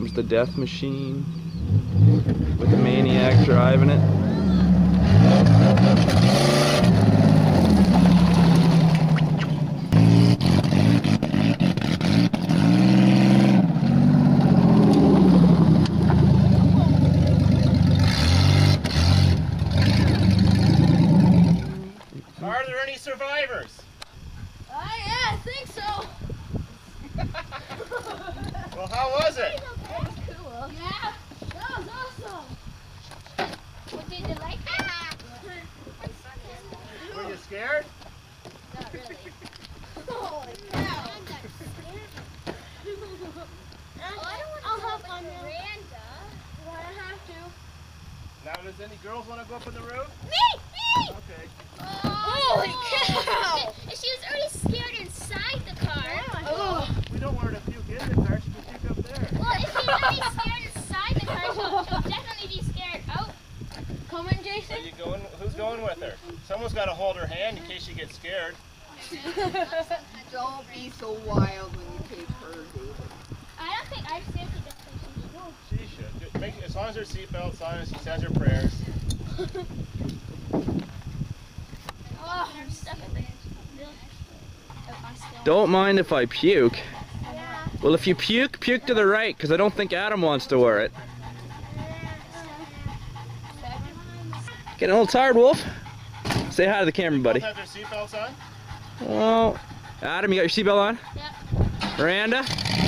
comes the death machine with the maniac driving it. Are there any survivors? Yeah, I think so. Well, how was it? That was cool. Yeah, that was awesome. Well, did you like that? Were you scared? Not really. Holy cow. I'm not scared. I'll hop on the veranda. Well, I have to. Now, does any girls want to go up on the roof? Me! Me! Okay. Holy cow! She was already scared inside the car. Yeah, we don't want her to puke in the car. She can puke up there. Well, if she's already scared inside the car, she'll definitely be scared out. Come in, Jason. Are you going? Who's going with her? Someone's got to hold her hand in case she gets scared. Don't be so wild when you take her, David. I don't think I've seen her. She should. As long as her seatbelt, as long as she says her prayers. Don't mind if I puke. Well, if you puke, puke to the right, because I don't think Adam wants to wear it. Getting a little tired, Wolf? Say hi to the camera, buddy. Have their seatbelts on? Well, Adam, you got your seatbelt on? Yep. Miranda?